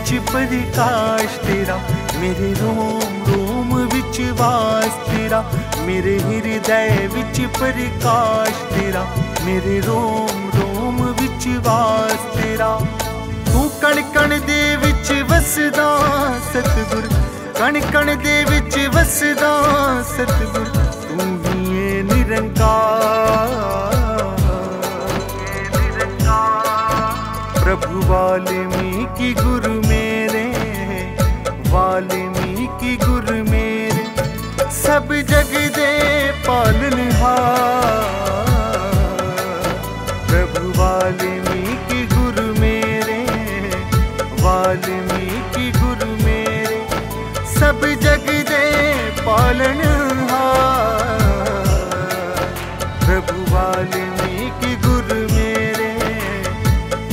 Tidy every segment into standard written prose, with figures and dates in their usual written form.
विच प्रकाश तेरा, मेरे रोम रोम विच वास तेरा, मेरे हृदय विच प्रकाश तेरा, मेरे रोम रोम विच वास तेरा। तू कण कण दे विच वसदा सतगुर, कण कण दे विच वसदा सतगुर, तू ही ए निरंकार। प्रभु वाल्मीकि गुरु मेरे, वाल्मीकि गुरु मेरे, सब जग दे पालनहार। प्रभु वाल्मीकि गुरु मेरे, वाल्मीकि गुरु मेरे, सब जग दे पालनहार। प्रभु वाल्मीकि गुरु मेरे,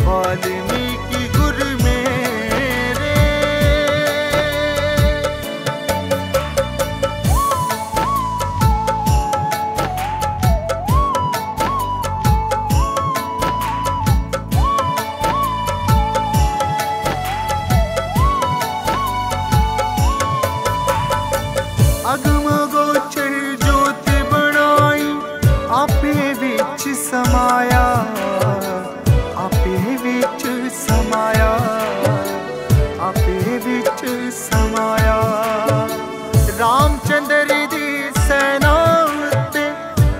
वाल्मीकि गुरु मेरे। अगम गोचर ज्योति बनाई, आपे विच समाया, आपे विच समाया, आपे विच समाया। रामचंद्र दी सेना उत्ते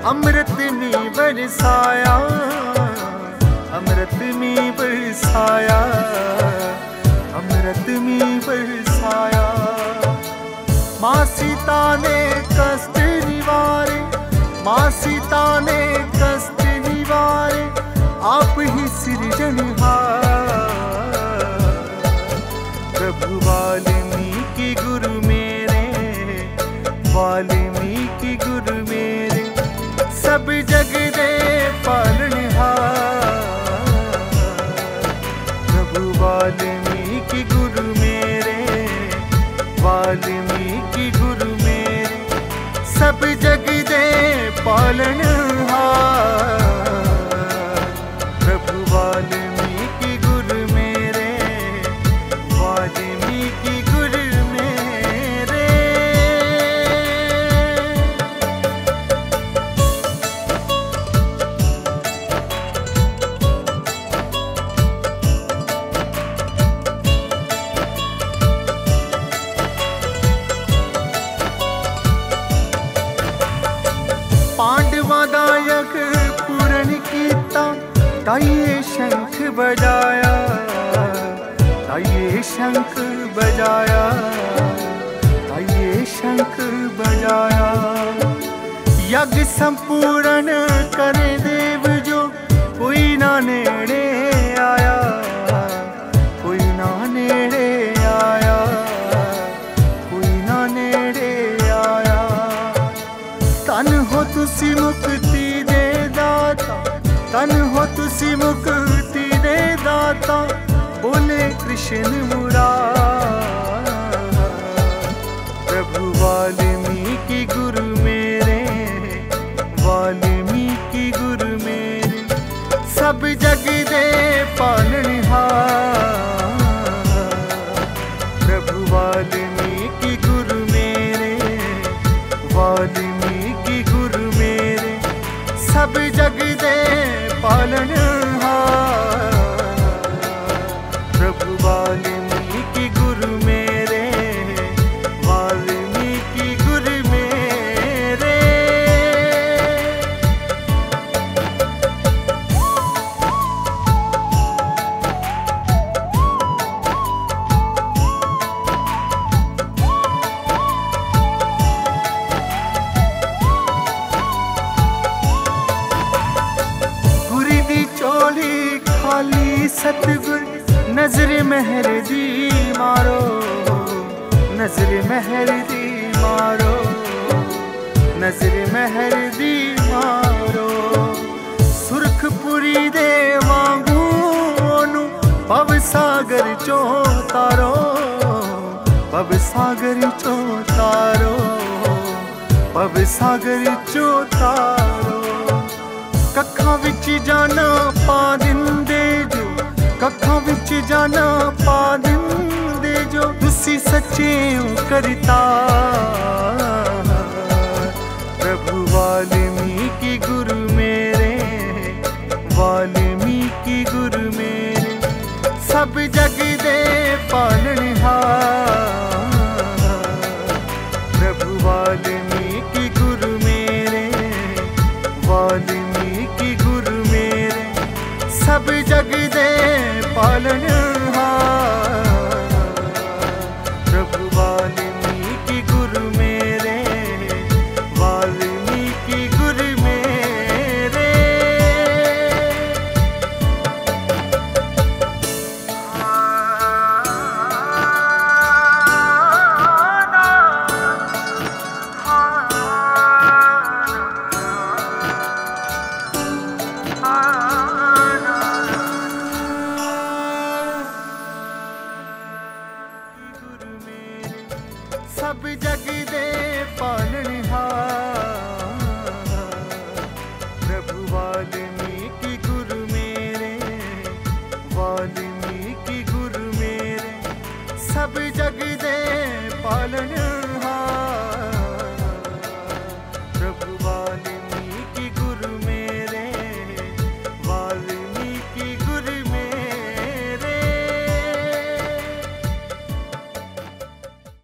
अमृत मी बरसाया, अमृत मी बरसाया, अमृत मी बरसाया। माँ सीता ने कष्ट निवारे, माँ सीता ने कष्ट निवारे, आप ही सृजनहार। प्रभु वाल्मीकि गुरु मेरे, वाल्मीकि गुरु मेरे, सब जग दे पालनहार। प्रभु वाल्मीकि गुरु मेरे, वाल्मीकि गुरु मेरे, सब जग दे पालनहार। वाल्मीकि गुरु मेरे, वाल्मीकि गुरु मेरे। पांडवां दा यज्ञ पूर्ण कीता, ताइए शंख बजाया, ताइए शंख बजाया, ताइए शंख बजाया। यज्ञ संपूर्ण करे देव जो, कोई ना नेड़े आया, कोई ना नेड़े आया, कोई ना नेड़े आया। तन हो तुसी मुक्ति दे दाता, तन हो तुसी मुक्ति दे दाता, बोले कृष्ण मुरारी। प्रभु वाल्मीकि गुरु मेरे, वाल्मीकि गुरु मेरे, सब जग दे पालनहार। प्रभु वाल्मीकि गुरु मेरे, वाल्मीकि गुरु मेरे, सब जग दे पालनहार। प्रभु वाल्मीकि गुरु मेरे, वाल्मीकि गुरु मेरे। खाली सतगुर नजर महर दी मारो, नजर महर दी मारो, नजर महर दी मारो। सुरखपुरी दे वांगू ओनू भवसागर चो तारो, भवसागर चो तारो, भवसागर चो तारो। कखा विच जाना पा दिंदे जो, ਅੱਖਾਂ ਵਿੱਚ ਜਾਣਾ ਪਾ ਦਿੰਦੇ ਜੋ ਤੁਸੀਂ ਸੱਚੇ ਕਰਤਾ। ਪ੍ਰਭੂ ਵਾਲਮੀਕੀ ਗੁਰੂ ਮੇਰੇ, ਵਾਲਮੀਕੀ ਗੁਰੂ ਮੇਰੇ, ਸਭ ਜਗ ਦੇ ਪਾਲਣਹਾਰ। प्रभु वाल्मीकि गुरु मेरे, वाल्मीकि गुरु मेरे, सब जग दे पालनहार।